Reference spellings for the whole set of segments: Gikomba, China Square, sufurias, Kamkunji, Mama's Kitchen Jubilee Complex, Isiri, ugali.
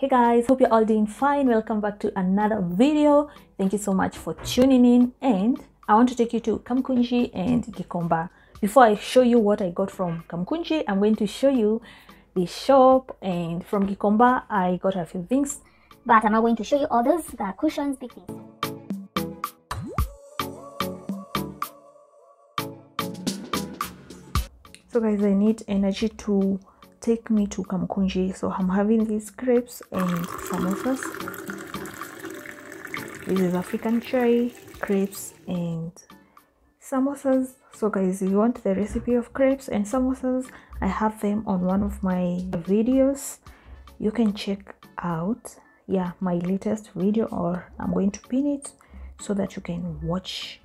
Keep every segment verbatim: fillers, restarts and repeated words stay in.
Hey guys, hope you're all doing fine. Welcome back to another video. Thank you so much for tuning in, and I want to take you to Kamkunji and Gikomba. Before I show you what I got from Kamkunji, I'm going to show you the shop, and from Gikomba I got a few things, but I'm not going to show you all those. The cushions, big things. So guys, I need energy to take me to Kamkunji, so I'm having these crepes and samosas. This is African chai, crepes and samosas. So guys, if you want the recipe of crepes and samosas, I have them on one of my videos. You can check out, yeah, my latest video, or I'm going to pin it so that you can watch.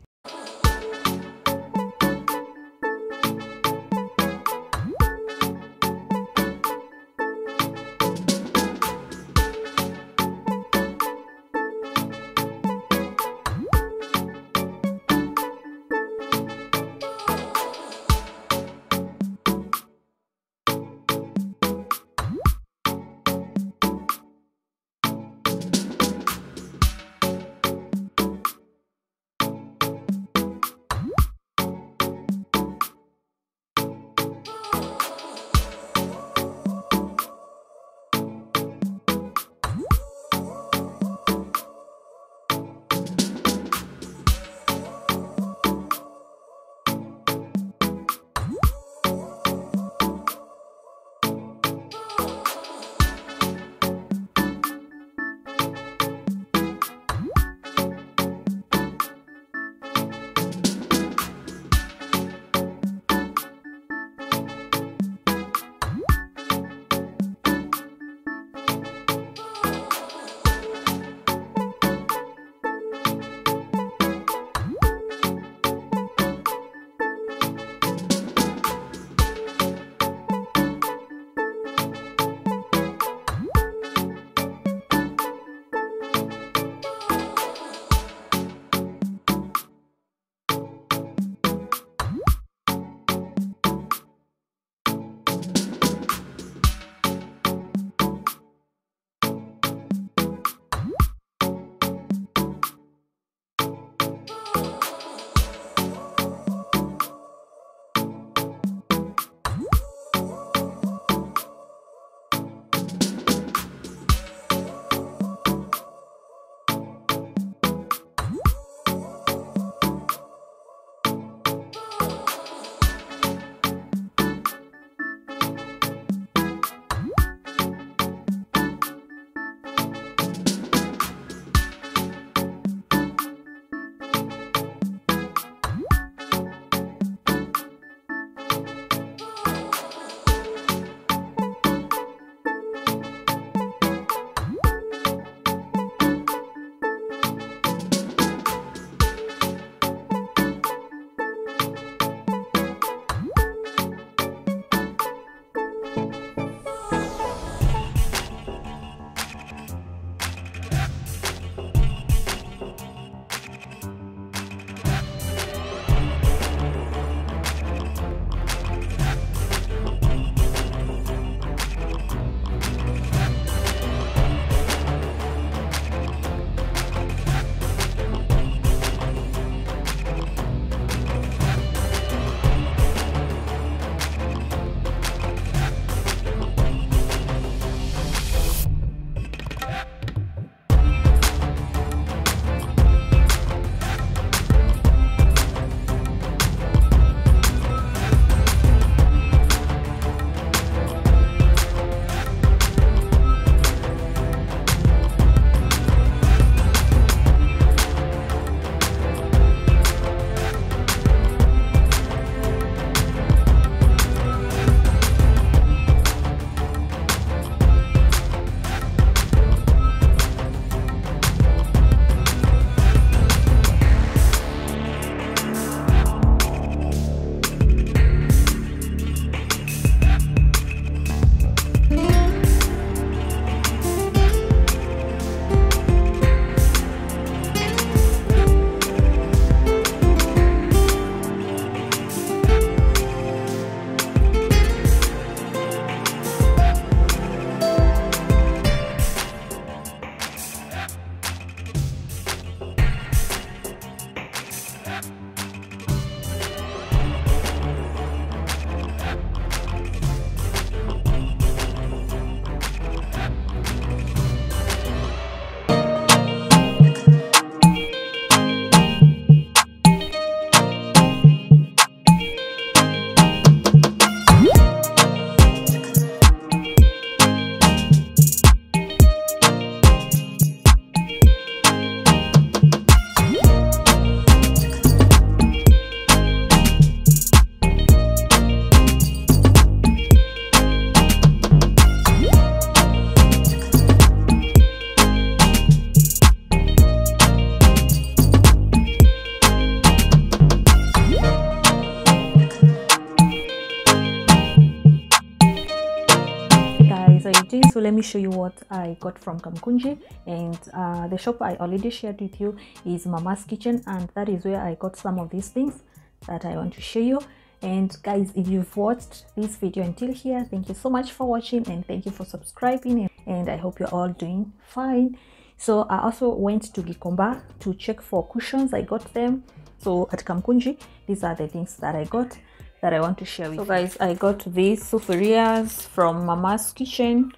me show you what I got from Kamkunji, and uh, the shop I already shared with you is Mama's Kitchen, and that is where I got some of these things that I want to show you. And guys, if you've watched this video until here, thank you so much for watching, and thank you for subscribing, and I hope you're all doing fine. So I also went to Gikomba to check for cushions. I got them. So at Kamkunji, these are the things that I got that I want to share with you. So guys, I got these sufurias from Mama's Kitchen.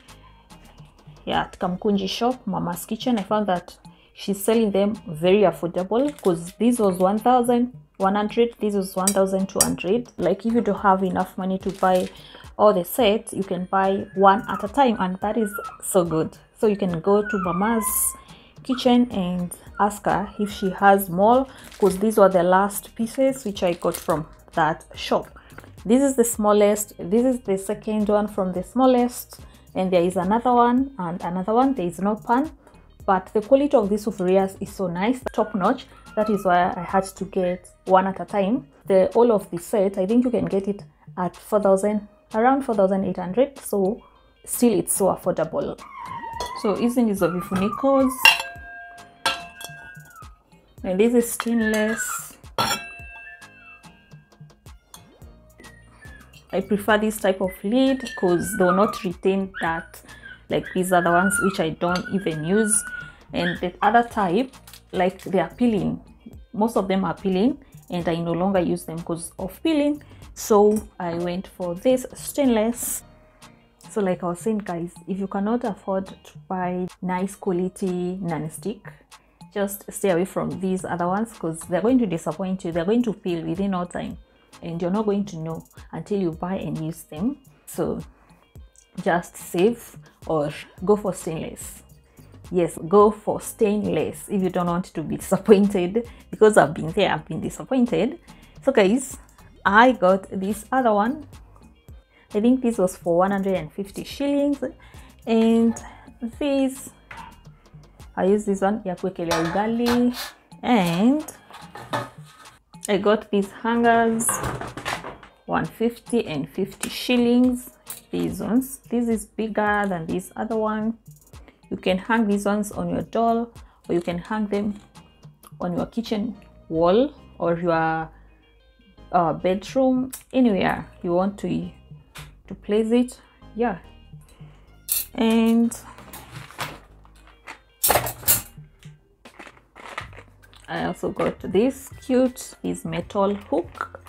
Yeah, at Kamkunji shop, Mama's Kitchen. I found that she's selling them very affordable, because this was one thousand one hundred, this was one thousand two hundred. Like, if you don't have enough money to buy all the sets, you can buy one at a time, and that is so good. So you can go to Mama's Kitchen and ask her if she has more, because these were the last pieces which I got from that shop. This is the smallest, this is the second one from the smallest, and there is another one and another one. There is no pan, but the quality of these sufurias is so nice, top notch. That is why I had to get one at a time. The all of the set, I think you can get it at four thousand, around four thousand eight hundred. So still it's so affordable. So hizi ndizo vifunikos, and this is stainless. I prefer this type of lid because they will not retain that, like these are the ones which I don't even use. And the other type, like they are peeling, most of them are peeling, and I no longer use them because of peeling. So I went for this stainless. So like I was saying, guys, if you cannot afford to buy nice quality nonstick, just stay away from these other ones, because they're going to disappoint you. They're going to peel within no time, and you're not going to know until you buy and use them. So just save or go for stainless. Yes, go for stainless if you don't want to be disappointed, because I've been there, I've been disappointed. So guys, I got this other one. I think this was for one hundred fifty shillings, and this I use this one ya kuwekelea ugali. And I got these hangers, one hundred fifty and fifty shillings, these ones. This is bigger than this other one. You can hang these ones on your door, or you can hang them on your kitchen wall or your uh, bedroom, anywhere you want to to place it. Yeah, and I also got this cute, this metal hook.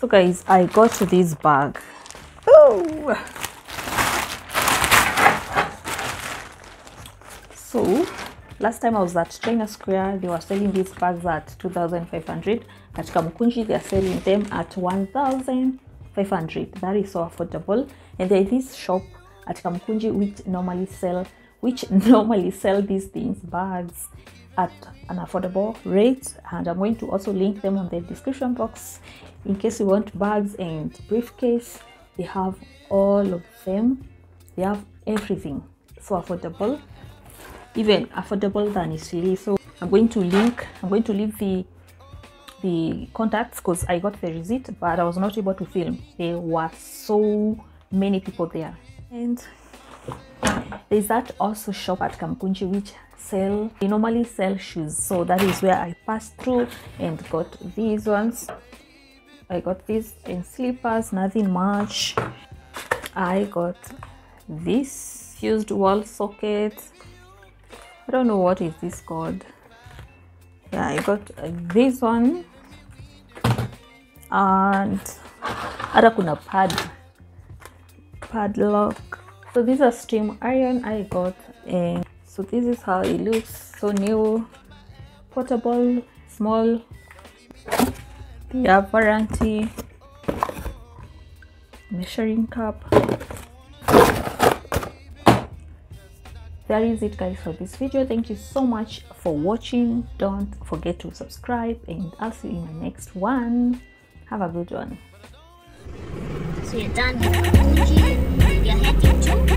So guys, I got this bag. Oh, so last time I was at China Square, they were selling these bags at two thousand five hundred. At Kamkunji, they are selling them at one thousand five hundred. That is so affordable. And there is this shop at Kamkunji which normally sell which normally sell these things, bags, at an affordable rate, and I'm going to also link them on the description box in case you want bags and briefcase. They have all of them, they have everything, so affordable, even affordable than Isiri. So I'm going to link, I'm going to leave the the contacts, because I got the receipt, but I was not able to film. There were so many people there. And there's that also shop at Kamkunji which sell, they normally sell shoes. So that is where I passed through and got these ones. I got these in slippers, nothing much. I got this used wall socket. I don't know what is this called. Yeah, I got uh, this one. And ada kuna pad padlock. So these are steam iron I got, and so this is how it looks. So new, portable, small. They have warranty, measuring cup. That is it, guys, for this video. Thank you so much for watching. Don't forget to subscribe, and I'll see you in the next one. Have a good one. So you're done with Kamkunji. You're heading to